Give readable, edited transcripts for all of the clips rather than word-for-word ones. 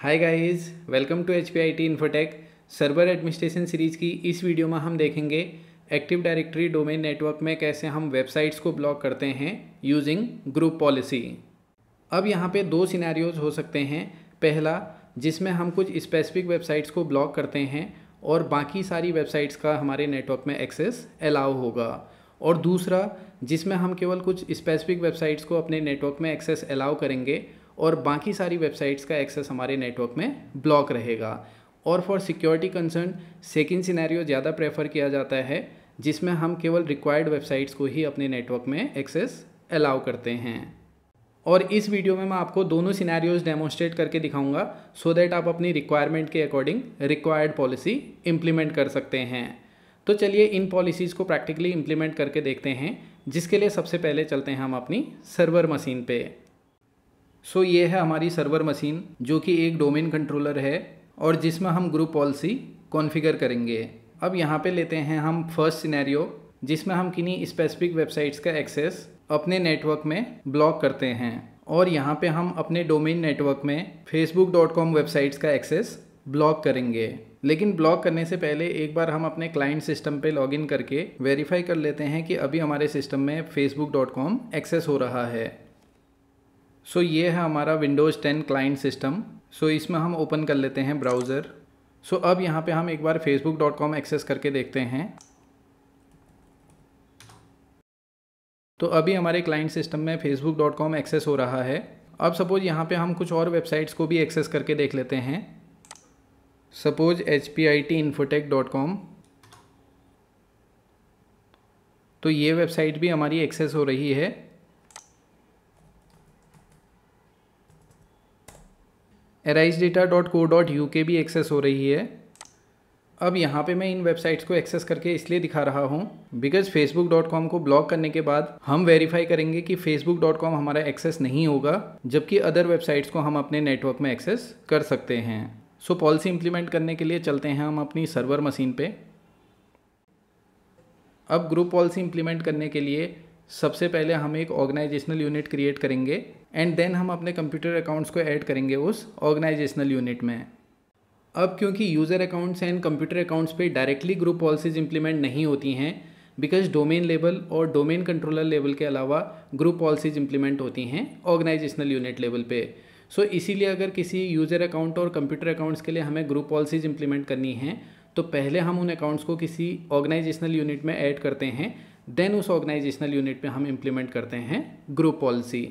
Hi guys, welcome to HPIT Infotech server administration series की इस video में हम देखेंगे एक्टिव डायरेक्टरी डोमेन नेटवर्क में कैसे हम वेबसाइट्स को ब्लॉक करते हैं यूजिंग ग्रुप पॉलिसी। अब यहाँ पे दो सिनेरियोज हो सकते हैं। पहला, जिसमें हम कुछ स्पेसिफिक वेबसाइट्स को ब्लॉक करते हैं और बाकी सारी वेबसाइट्स का हमारे नेटवर्क में एक्सेस अलाउ होगा, और दूसरा जिसमें हम केवल कुछ स्पेसिफिक वेबसाइट्स को अपने नेटवर्क में एक्सेस अलाउ करेंगे और बाकी सारी वेबसाइट्स का एक्सेस हमारे नेटवर्क में ब्लॉक रहेगा। और for security concern second scenario ज़्यादा प्रेफर किया जाता है, जिसमें हम केवल रिक्वायर्ड वेबसाइट्स को ही अपने नेटवर्क में एक्सेस अलाउ करते हैं। और इस वीडियो में मैं आपको दोनों सिनेरियोज डेमोन्स्ट्रेट करके दिखाऊंगा सो दैट आप अपनी रिक्वायरमेंट के अकॉर्डिंग रिक्वायर्ड पॉलिसी इम्प्लीमेंट कर सकते हैं। तो चलिए इन पॉलिसीज़ को प्रैक्टिकली इम्प्लीमेंट करके देखते हैं, जिसके लिए सबसे पहले चलते हैं हम अपनी सर्वर मशीन पे। सो ये है हमारी सर्वर मशीन, जो कि एक डोमेन कंट्रोलर है और जिसमें हम ग्रुप पॉलिसी कॉन्फ़िगर करेंगे। अब यहाँ पे लेते हैं हम फर्स्ट सिनेरियो, जिसमें हम किन्हीं स्पेसिफिक वेबसाइट्स का एक्सेस अपने नेटवर्क में ब्लॉक करते हैं, और यहाँ पे हम अपने डोमेन नेटवर्क में Facebook.com वेबसाइट्स का एक्सेस ब्लॉक करेंगे। लेकिन ब्लॉक करने से पहले एक बार हम अपने क्लाइंट सिस्टम पे लॉगिन करके वेरीफाई कर लेते हैं कि अभी हमारे सिस्टम में Facebook.com एक्सेस हो रहा है। सो ये है हमारा Windows 10 क्लाइंट सिस्टम। सो इसमें हम ओपन कर लेते हैं ब्राउज़र। सो अब यहाँ पे हम एक बार Facebook.com एक्सेस करके देखते हैं। तो अभी हमारे क्लाइंट सिस्टम में Facebook.com एक्सेस हो रहा है। अब सपोज़ यहाँ पे हम कुछ और वेबसाइट्स को भी एक्सेस करके देख लेते हैं। सपोज़ HPITInfotech.com, तो ये वेबसाइट भी हमारी एक्सेस हो रही है। RiseData.co.uk भी एक्सेस हो रही है। अब यहाँ पे मैं इन वेबसाइट्स को एक्सेस करके इसलिए दिखा रहा हूँ बिकॉज Facebook.com को ब्लॉक करने के बाद हम वेरीफाई करेंगे कि Facebook.com हमारा एक्सेस नहीं होगा, जबकि अदर वेबसाइट्स को हम अपने नेटवर्क में एक्सेस कर सकते हैं। सो पॉलिसी इम्प्लीमेंट करने के लिए चलते हैं हम अपनी सर्वर मशीन पे। अब ग्रुप पॉलिसी इम्प्लीमेंट करने के लिए सबसे पहले हम एक ऑर्गेनाइजेशनल यूनिट क्रिएट करेंगे एंड देन हम अपने कंप्यूटर अकाउंट्स को ऐड करेंगे उस ऑर्गेनाइजेशनल यूनिट में। अब क्योंकि user accounts and computer accounts पे डायरेक्टली ग्रुप पॉलिसीज इम्प्लीमेंट नहीं होती हैं, बिकॉज डोमेन लेवल और डोमेन कंट्रोलर लेवल के अलावा ग्रुप पॉलिसीज इम्प्लीमेंट होती हैं ऑर्गेनाइजेशनल यूनिट लेवल पे। सो इसीलिए अगर किसी यूज़र अकाउंट और कंप्यूटर अकाउंट्स के लिए हमें ग्रुप पॉलिसीज इम्प्लीमेंट करनी है तो पहले हम उन अकाउंट्स को किसी ऑर्गेनाइजेशनल यूनिट में ऐड करते हैं, देन उस ऑर्गेनाइजेशनल यूनिट पे हम इम्प्लीमेंट करते हैं ग्रुप पॉलिसी।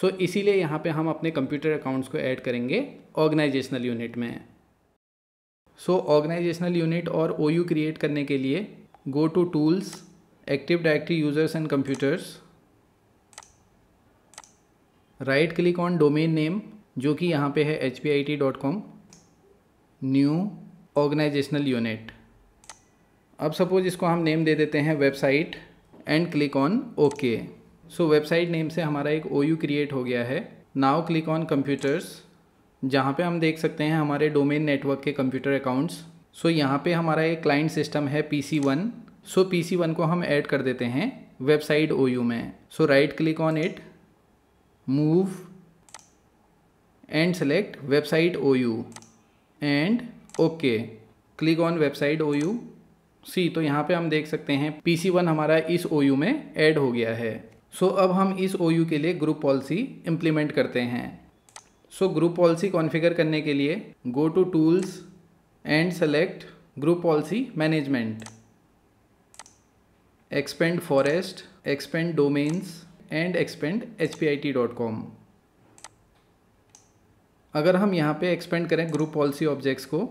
सो इसीलिए यहाँ पे हम अपने कंप्यूटर अकाउंट्स को ऐड करेंगे ऑर्गेनाइजेशनल यूनिट में। सो ऑर्गेनाइजेशनल यूनिट और OU क्रिएट करने के लिए go to tools, active directory users and computers, right click on domain name, जो कि यहाँ पे है HPIT.com, न्यू ऑर्गेनाइजेशनल यूनिट। अब सपोज इसको हम नेम दे देते हैं website and click on okay. So website name से हमारा एक OU क्रिएट हो गया है। नाउ क्लिक ऑन कंप्यूटर्स, जहाँ पे हम देख सकते हैं हमारे डोमेन नेटवर्क के कंप्यूटर अकाउंट्स। सो यहाँ पे हमारा एक क्लाइंट सिस्टम है PC1। सो PC1 को हम ऐड कर देते हैं वेबसाइट OU में। So right click on it, move and select website OU and okay, click on website OU। तो यहाँ पे हम देख सकते हैं PC1 हमारा इस OU में ऐड हो गया है। सो अब हम इस OU के लिए ग्रुप पॉलिसी इम्प्लीमेंट करते हैं। सो ग्रुप पॉलिसी कॉन्फ़िगर करने के लिए go to tools and select group policy management, expand forest, expand domains and expand HPIT.com। अगर हम यहाँ पे एक्सपेंड करें ग्रुप पॉलिसी ऑब्जेक्ट्स को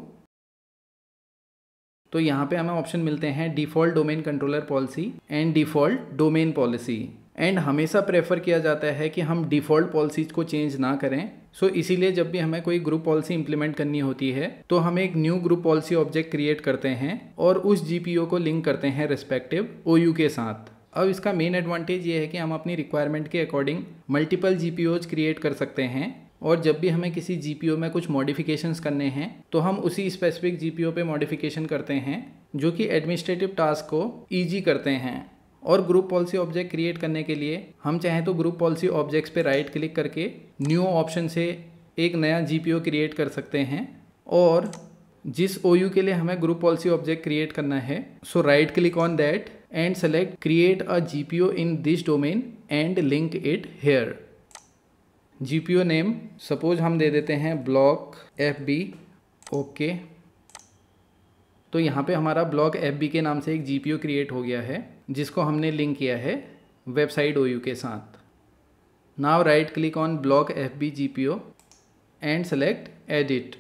तो यहाँ पे हमें ऑप्शन मिलते हैं default domain controller policy and default domain policy. And हमेशा प्रेफर किया जाता है कि हम डिफ़ॉल्ट पॉलिसीज़ को चेंज ना करें। सो इसीलिए जब भी हमें कोई ग्रुप पॉलिसी इंप्लीमेंट करनी होती है तो हम एक new group policy object create करते हैं और उस GPO को लिंक करते हैं रेस्पेक्टिव OU के साथ। अब इसका मेन एडवांटेज ये है कि हम अपनी रिक्वायरमेंट के अकॉर्डिंग मल्टीपल GPOs क्रिएट कर सकते हैं, और जब भी हमें किसी GPO में कुछ मॉडिफिकेशंस करने हैं तो हम उसी स्पेसिफिक GPO पे मॉडिफिकेशन करते हैं, जो कि एडमिनिस्ट्रेटिव टास्क को ईजी करते हैं। और ग्रुप पॉलिसी ऑब्जेक्ट क्रिएट करने के लिए हम चाहें तो ग्रुप पॉलिसी ऑब्जेक्ट्स पे राइट क्लिक करके न्यू ऑप्शन से एक नया जीपीओ क्रिएट कर सकते हैं और जिस ओयू के लिए हमें ग्रुप पॉलिसी ऑब्जेक्ट क्रिएट करना है, so right click on that and select create a GPO in this domain and link it here. GPO name suppose हम दे देते हैं block FB, okay. तो यहाँ पे हमारा block FB के नाम से एक GPO create हो गया है जिसको हमने link किया है website OU के साथ. Now right click on block FB GPO and select edit.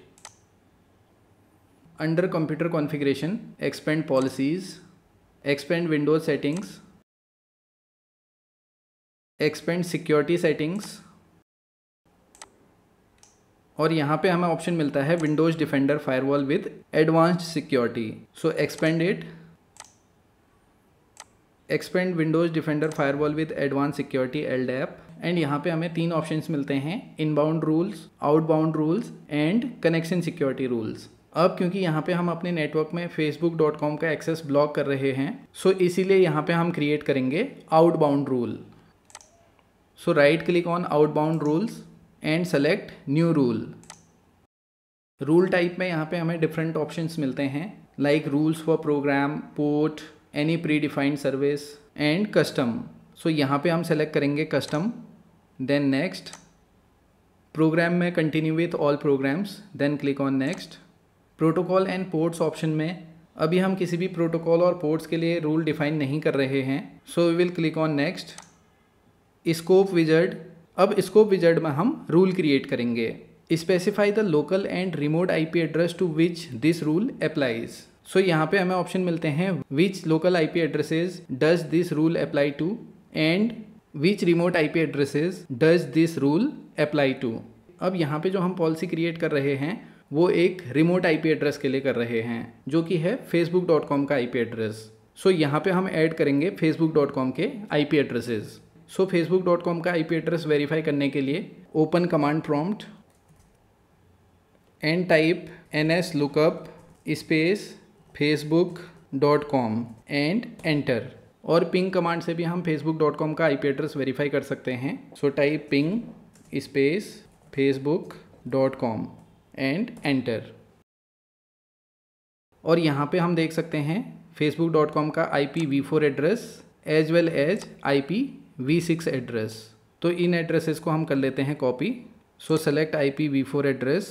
Under computer configuration expand policies, expand Windows settings, expand security settings और यहाँ पे हमें ऑप्शन मिलता है Windows Defender Firewall with Advanced Security. So expand it, expand Windows Defender Firewall with Advanced Security LDAP and यहाँ पे हमें तीन ऑप्शंस मिलते हैं Inbound Rules, Outbound Rules and Connection Security Rules. अब क्योंकि यहाँ पे हम अपने नेटवर्क में Facebook.com का एक्सेस ब्लॉक कर रहे हैं, सो इसीलिए यहाँ पे हम क्रिएट करेंगे outbound rule. So right click on outbound rules and select new rule. Rule type में यहाँ पे हमें डिफरेंट ऑप्शंस मिलते हैं like rules for program, port, any predefined service and custom. So यहाँ पे हम सेलेक्ट करेंगे कस्टम, देन नेक्स्ट. प्रोग्राम में continue with all programs, then click on next. Protocol and ports option में अभी हम किसी भी प्रोटोकॉल और पोर्ट्स के लिए रूल डिफाइन नहीं कर रहे हैं, so we will click on next. Scope wizard, अब स्कोप विजर्ड में हम रूल क्रिएट करेंगे. Specify the local and remote IP address to which this rule applies. So यहाँ पे हमें ऑप्शन मिलते हैं which local IP addresses does this rule apply to and which remote IP addresses does this rule apply to. अब यहाँ पे जो हम पॉलिसी क्रिएट कर रहे हैं वो एक रिमोट आईपी एड्रेस के लिए कर रहे हैं जो कि है facebook.com का आईपी एड्रेस. सो यहाँ पे हम ऐड करेंगे facebook.com के आईपी एड्रेसेस. सो facebook.com का आईपी एड्रेस वेरीफाई करने के लिए open command prompt and type ns lookup space facebook.com and enter. और पिंग कमांड से भी हम facebook.com का आईपी एड्रेस वेरीफाई कर सकते हैं. So type ping space facebook.com and enter. और यहाँ पे हम देख सकते हैं facebook.com का IPv4 address as well as IPv6 address. तो इन एड्रेसेस को हम कर लेते हैं copy. So select IPv4 address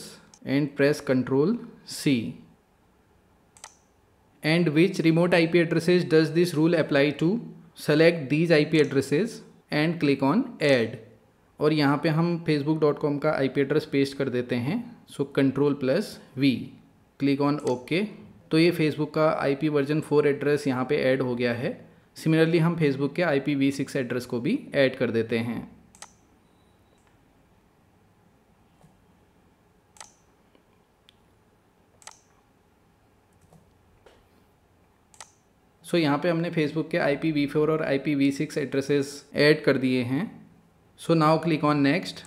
and press Ctrl+C and which remote IP addresses does this rule apply to, select these IP addresses and click on add. और यहाँ पे हम facebook.com का IP एड्रेस पेस्ट कर देते हैं. So Ctrl+V click on okay. तो ये Facebook का IP वर्जन 4 एड्रेस यहाँ पे ऐड हो गया है. सिमिलरली हम Facebook के IPv6 एड्रेस को भी ऐड कर देते हैं. सो यहाँ पे हमने Facebook के IPv4 और IPv6 एड्रेसेस ऐड कर दिए हैं. So now click on next.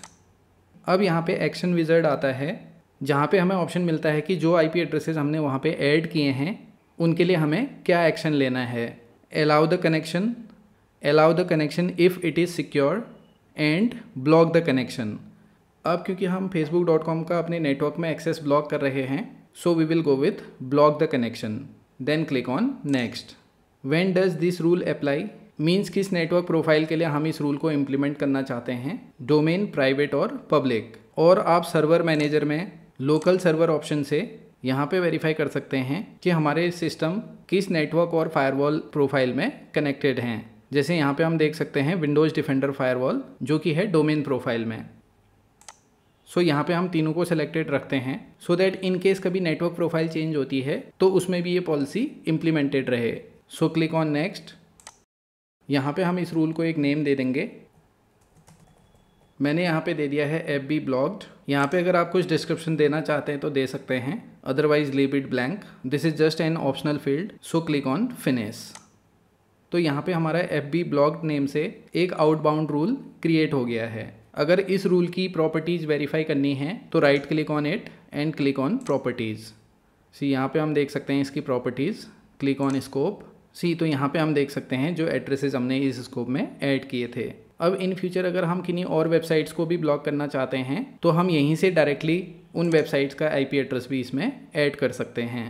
अब यहाँ पे एक्शन विजर्ड आता है जहाँ पे हमें ऑप्शन मिलता है कि जो आईपी एड्रेसेस हमने वहाँ पे ऐड किए हैं उनके लिए हमें क्या एक्शन लेना है. Allow the connection, allow the connection if it is secure and block the connection. अब क्योंकि हम facebook.com का अपने नेटवर्क में एक्सेस ब्लॉक कर रहे हैं, so we will go with block the connection, then click on next. When does this rule apply means किस नेटवर्क प्रोफाइल के लिए हम इस रूल को इम्प्लीमेंट करना चाहते हैं, डोमेन, प्राइवेट और पब्लिक. और आप सर्वर मैनेजर में लोकल सर्वर ऑप्शन से यहाँ पे वेरीफाई कर सकते हैं कि हमारे सिस्टम किस नेटवर्क और फायरवॉल प्रोफाइल में कनेक्टेड हैं. जैसे यहाँ पे हम देख सकते हैं विंडोज़ डिफेंडर फायरवॉल जो कि है डोमेन प्रोफाइल में. सो यहाँ पे हम तीनों को सेलेक्टेड रखते हैं सो दैट इन केस कभी नेटवर्क प्रोफाइल चेंज होती है तो उसमें भी ये पॉलिसी इम्प्लीमेंटेड रहे. So click on next. यहाँ पे हम इस रूल को एक नेम दे देंगे. मैंने यहाँ पे दे दिया है FB ब्लॉक्ड. यहाँ पे अगर आप कुछ डिस्क्रिप्शन देना चाहते हैं तो दे सकते हैं, otherwise leave it blank. This is just an optional field. So click on finish. तो यहाँ पे हमारा FB ब्लॉक्ड नेम से एक आउटबाउंड रूल क्रिएट हो गया है. अगर इस रूल की प्रॉपर्टीज़ वेरीफाई करनी है तो right click on it and click on properties. See यहाँ पर हम देख सकते हैं इसकी properties, click on scope. See तो यहाँ पे हम देख सकते हैं जो एड्रेसेस हमने इस स्कोप में ऐड किए थे. अब इन फ्यूचर अगर हम किन्हीं और वेबसाइट्स को भी ब्लॉक करना चाहते हैं तो हम यहीं से डायरेक्टली उन वेबसाइट्स का आईपी एड्रेस भी इसमें ऐड कर सकते हैं।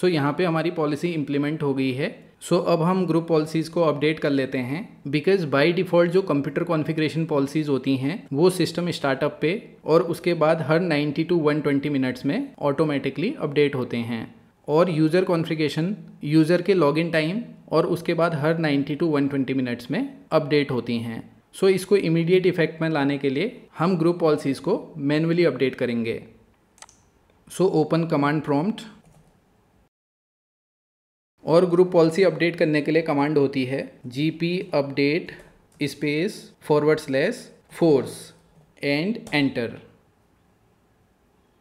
सो यहाँ पे हमारी पॉलिसी इम्प्लीमेंट हो गई है। सो अब हम ग्रुप पॉलिसीज़ को अपडेट कर लेते हैं, बिकॉज बाय डिफ़ॉल्ट जो कंप्यूटर कॉन्फ़िगरेशन पॉलिसीज़ होती हैं वो सिस्टम स्टार्टअप पे और उसके बाद हर 90 टू 120 मिनट्स में ऑटोमेटिकली अपडेट होते हैं, और यूज़र कॉन्फ़िगरेशन यूज़र के लॉगिन टाइम और उसके बाद हर 90 टू 120 मिनट्स में अपडेट होती हैं। सो इसको इमीडिएट इफेक्ट में लाने के लिए हम ग्रुप पॉलिसीज़ को मैन्युअली अपडेट करेंगे। सो ओपन कमांड प्रॉम्प्ट, और ग्रुप पॉलिसी अपडेट करने के लिए कमांड होती है gp update /force and enter.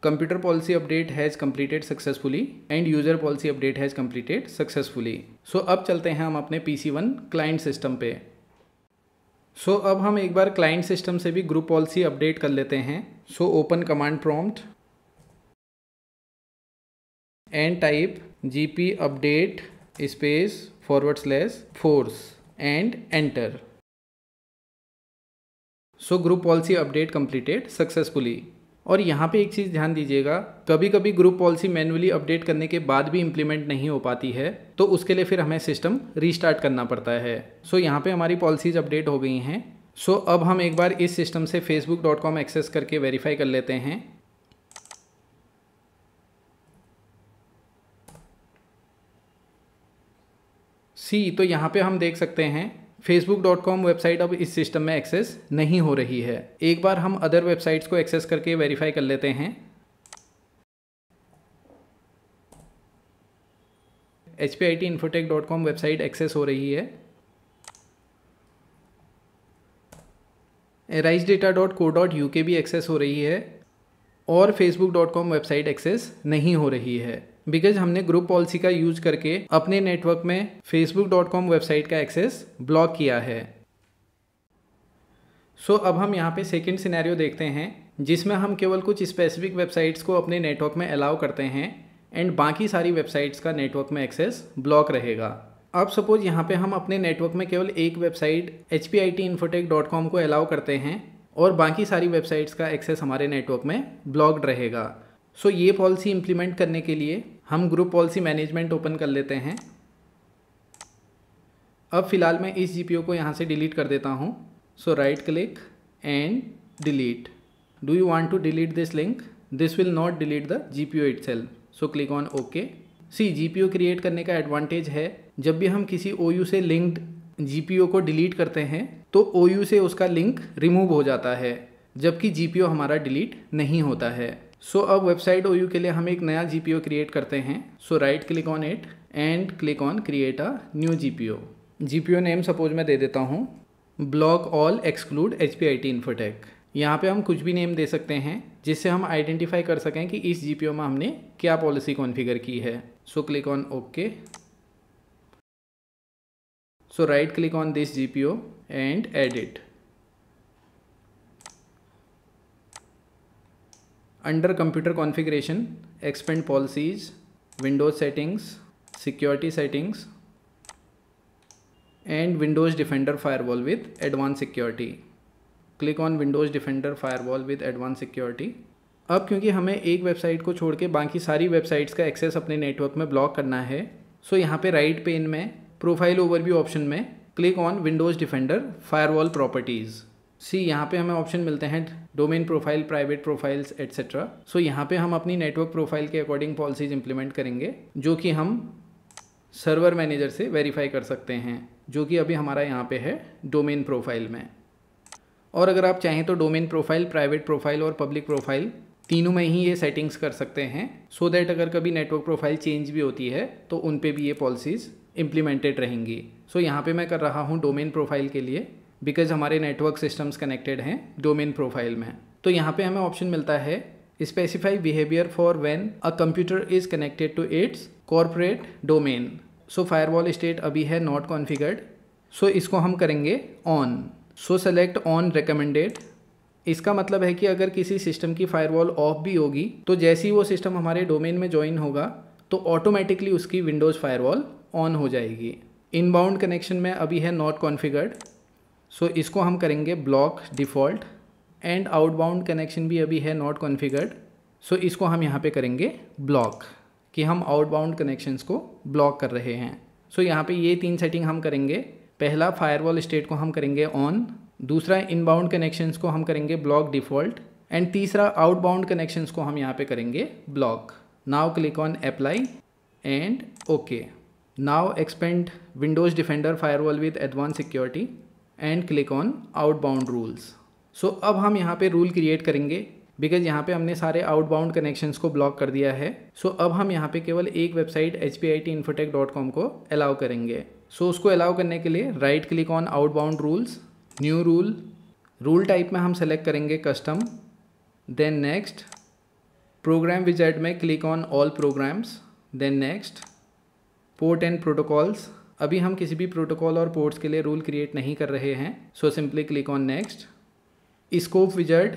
Computer policy update has completed successfully and user policy update has completed successfully. So अब चलते हैं हम अपने PC1 क्लाइंट सिस्टम पे। सो अब हम एक बार क्लाइंट सिस्टम से भी ग्रुप पॉलिसी अपडेट कर लेते हैं। So open command prompt and type gp update /force and enter. So group policy update completed successfully. और यहाँ पे एक चीज़ ध्यान दीजिएगा, कभी कभी ग्रुप पॉलिसी मैन्युअली अपडेट करने के बाद भी इम्प्लीमेंट नहीं हो पाती है, तो उसके लिए फिर हमें सिस्टम रीस्टार्ट करना पड़ता है। सो यहाँ पे हमारी पॉलिसीज़ अपडेट हो गई हैं। सो अब हम एक बार इस सिस्टम से facebook.com एक्सेस करके वेरीफाई कर लेते हैं। तो यहाँ पे हम देख सकते हैं facebook.com वेबसाइट अब इस सिस्टम में एक्सेस नहीं हो रही है। एक बार हम अदर वेबसाइट्स को एक्सेस करके वेरीफाई कर लेते हैं। HPITInfotech.com वेबसाइट एक्सेस हो रही है, RiseData.co.uk भी एक्सेस हो रही है, और facebook.com वेबसाइट एक्सेस नहीं हो रही है, बिकॉज हमने ग्रुप पॉलिसी का यूज करके अपने नेटवर्क में facebook.com वेबसाइट का एक्सेस ब्लॉक किया है। सो अब हम यहाँ पे सेकेंड सिनेरियो देखते हैं, जिसमें हम केवल कुछ स्पेसिफिक वेबसाइट्स को अपने नेटवर्क में अलाउ करते हैं एंड बाकी सारी वेबसाइट्स का नेटवर्क में एक्सेस ब्लॉक रहेगा। अब सपोज यहाँ पे हम अपने नेटवर्क में केवल एक वेबसाइट HPITInfotech.com को अलाउ करते हैं और बाकी सारी वेबसाइट्स का एक्सेस हमारे नेटवर्क में ब्लॉक्ड रहेगा। सो ये पॉलिसी इम्प्लीमेंट करने के लिए हम ग्रुप पॉलिसी मैनेजमेंट ओपन कर लेते हैं। अब फ़िलहाल मैं इस GPO को यहाँ से डिलीट कर देता हूँ। So right click and delete. Do you want to delete this link? This will not delete the GPO itself. So click on okay. GPO create करने का एडवांटेज है, जब भी हम किसी OU से लिंक्ड GPO को डिलीट करते हैं तो OU से उसका लिंक रिमूव हो जाता है, जबकि GPO हमारा डिलीट नहीं होता है। सो अब वेबसाइट OU के लिए हम एक नया GPO क्रिएट करते हैं। So right click on it and click on create a new GPO। GPO name suppose मैं दे देता हूँ ब्लॉक ऑल एक्सक्लूड HPITInfotech। यहाँ पे हम कुछ भी नेम दे सकते हैं जिससे हम आइडेंटिफाई कर सकें कि इस GPO में हमने क्या पॉलिसी कॉन्फ़िगर की है। So click on okay. So right click on this GPO and edit. Under computer configuration, expand policies, Windows settings, security settings and Windows Defender Firewall with advanced security. Click on Windows Defender Firewall with advanced security. अब क्योंकि हमें एक website को छोड़ के बाकी सारी websites का एक्सेस अपने नेटवर्क में ब्लॉक करना है, सो यहाँ पे राइट पेन में प्रोफाइल ओवरव्यू ऑप्शन में click on Windows Defender Firewall Properties। यहाँ पे हमें ऑप्शन मिलते हैं domain profile, private profiles etcetera. So यहाँ पे हम अपनी नेटवर्क प्रोफाइल के अकॉर्डिंग पॉलिसीज इंप्लीमेंट करेंगे, जो कि हम सर्वर मैनेजर से वेरीफाई कर सकते हैं, जो कि अभी हमारा यहाँ पे है डोमेन प्रोफाइल में। और अगर आप चाहें तो डोमेन प्रोफाइल, प्राइवेट प्रोफाइल और पब्लिक प्रोफाइल तीनों में ही ये सेटिंग्स कर सकते हैं, सो दैट अगर कभी नेटवर्क प्रोफाइल चेंज भी होती है तो उन पर भी ये पॉलिसीज़ इम्प्लीमेंटेड रहेंगी। सो यहाँ पर मैं कर रहा हूँ डोमेन प्रोफाइल के लिए, बिकॉज हमारे नेटवर्क सिस्टम्स कनेक्टेड हैं डोमेन प्रोफाइल में। तो यहाँ पे हमें ऑप्शन मिलता है specify behaviour for when a computer is connected to its corporate domain. So firewall state अभी है नॉट कॉन्फिगर्ड, सो इसको हम करेंगे on. So select on recommended. इसका मतलब है कि अगर किसी सिस्टम की फायरवॉल ऑफ भी होगी तो जैसे ही वो सिस्टम हमारे डोमेन में ज्वाइन होगा तो ऑटोमेटिकली उसकी विंडोज़ फायरवॉल ऑन हो जाएगी। इनबाउंड कनेक्शन में अभी है नॉट कॉन्फिगर्ड, सो इसको हम करेंगे block default and outbound connection भी अभी है नॉट कॉन्फ़िगर्ड, सो इसको हम यहाँ पे करेंगे ब्लॉक कि हम आउटबाउंड कनेक्शंस को ब्लॉक कर रहे हैं। सो यहाँ पे ये तीन सेटिंग हम करेंगे। पहला फायरवॉल स्टेट को हम करेंगे ऑन, दूसरा इनबाउंड कनेक्शंस को हम करेंगे ब्लॉक डिफ़ॉल्ट एंड तीसरा आउटबाउंड कनेक्शंस को हम यहाँ पे करेंगे block. Now click on apply and okay. Now expand Windows defender firewall with advance security and click on outbound rules. So अब हम यहाँ पे रूल क्रिएट करेंगे बिकॉज यहाँ पे हमने सारे आउटबाउंड कनेक्शंस को ब्लॉक कर दिया है। सो अब हम यहाँ पे केवल एक वेबसाइट HPITInfotech.com को अलाउ करेंगे। सो उसको अलाउ करने के लिए right click on outbound rules, new rule, rule type में हम सेलेक्ट करेंगे custom, then next, program wizard में click on all programs, then next, port and protocols. अभी हम किसी भी प्रोटोकॉल और पोर्ट्स के लिए रूल क्रिएट नहीं कर रहे हैं, so simply click on next, scope wizard.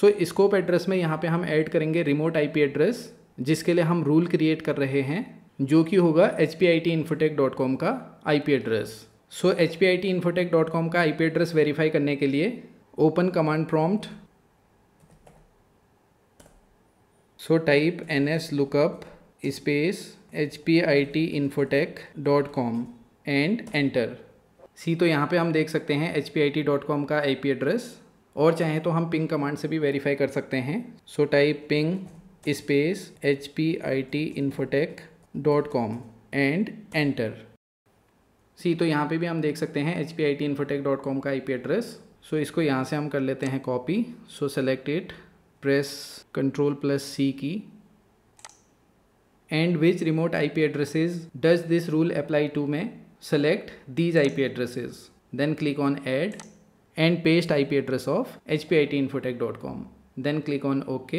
So scope address में यहाँ पे हम ऐड करेंगे रिमोट आईपी एड्रेस जिसके लिए हम रूल क्रिएट कर रहे हैं, जो कि होगा HPITInfotech.com का आईपी एड्रेस। सो HPITInfotech.com का आईपी एड्रेस वेरीफाई करने के लिए open command prompt, so type ns lookup space HPITInfotech.com and enter. See तो यहाँ पे हम देख सकते हैं HPIT.com का IP एड्रेस, और चाहें तो हम पिंग कमांड से भी वेरीफाई कर सकते हैं। So type ping space HPITInfotech.com and enter. See तो यहाँ पे भी हम देख सकते हैं HPITInfotech.com का IP एड्रेस। सो इसको यहाँ से हम कर लेते हैं copy. So select it, press Ctrl+C key, and which remote IP addresses does this rule apply to में select these IP addresses, then click on add and paste IP address of HPITInfotech.com, then click on OK.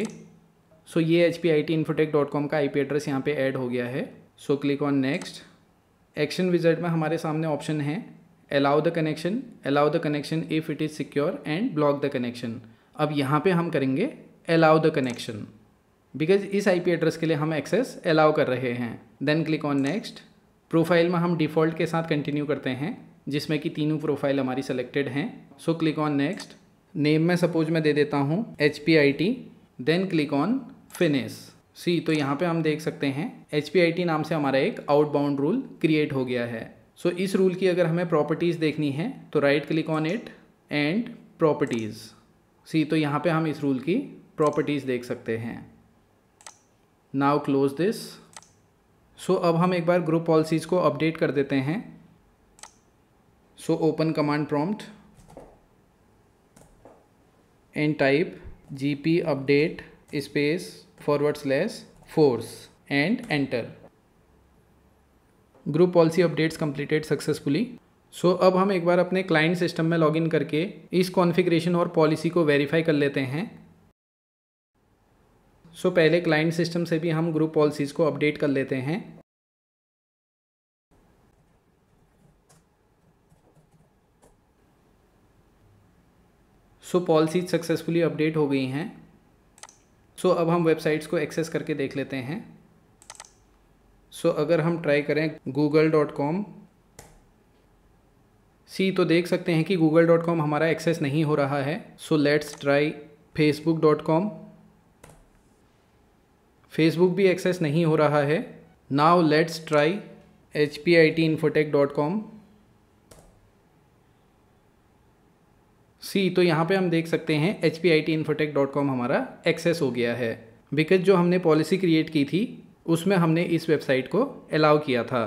so ये HPITInfotech.com का IP address यहाँ पे add हो गया है। so click on next। action wizard में हमारे सामने option है allow the connection if it is secure and block the connection। अब यहाँ पे हम करेंगे allow the connection बिकॉज इस IP एड्रेस के लिए हम एक्सेस अलाउ कर रहे हैं। Then click on next. Profile में हम डिफ़ॉल्ट के साथ कंटिन्यू करते हैं जिसमें कि तीनों प्रोफाइल हमारी सेलेक्टेड हैं। So click on next. Name में सपोज मैं दे देता हूँ HPIT, then click on finish. See तो यहाँ पे हम देख सकते हैं HPIT नाम से हमारा एक आउटबाउंड रूल क्रिएट हो गया है। सो इस रूल की अगर हमें प्रॉपर्टीज़ देखनी है तो right click on it and properties. See तो यहाँ पर हम इस रूल की प्रॉपर्टीज़ देख सकते हैं। Now close this. सो अब हम एक बार ग्रुप पॉलिसीज़ को अपडेट कर देते हैं। So open command prompt and type gp update /force and enter. Group policy updates completed successfully. So अब हम एक बार अपने क्लाइंट सिस्टम में लॉग इन करके इस कॉन्फ़िगरेशन और पॉलिसी को वेरीफाई कर लेते हैं। सो पहले क्लाइंट सिस्टम से भी हम ग्रुप पॉलिसीज़ को अपडेट कर लेते हैं। सो पॉलिसीज़ सक्सेसफुली अपडेट हो गई हैं। सो अब हम वेबसाइट्स को एक्सेस करके देख लेते हैं। सो अगर हम ट्राई करें google.com, सी तो देख सकते हैं कि google.com हमारा एक्सेस नहीं हो रहा है। So let's try facebook.com, Facebook भी एक्सेस नहीं हो रहा है। Now let's try HPITInfotech.com। सी तो यहाँ पे हम देख सकते हैं HPITInfotech.com हमारा एक्सेस हो गया है बिकॉज जो हमने पॉलिसी क्रिएट की थी उसमें हमने इस वेबसाइट को अलाउ किया था।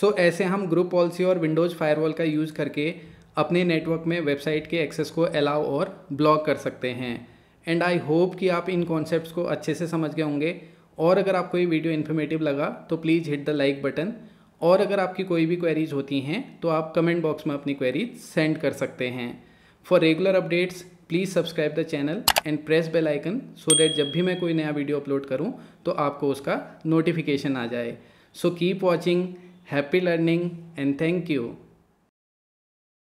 सो ऐसे हम ग्रुप पॉलिसी और विंडोज़ फायरवॉल का यूज़ करके अपने नेटवर्क में वेबसाइट के एक्सेस को अलाउ और ब्लॉक कर सकते हैं। एंड आई होप कि आप इन कॉन्सेप्ट्स को अच्छे से समझ गए होंगे, और अगर आपको ये वीडियो इन्फॉर्मेटिव लगा तो please hit the like button, और अगर आपकी कोई भी क्वेरीज होती हैं तो आप कमेंट बॉक्स में अपनी क्वेरीज सेंड कर सकते हैं। For regular updates please subscribe the channel and press bell icon so that जब भी मैं कोई नया वीडियो अपलोड करूँ तो आपको उसका नोटिफिकेशन आ जाए। So keep watching, happy learning and thank you.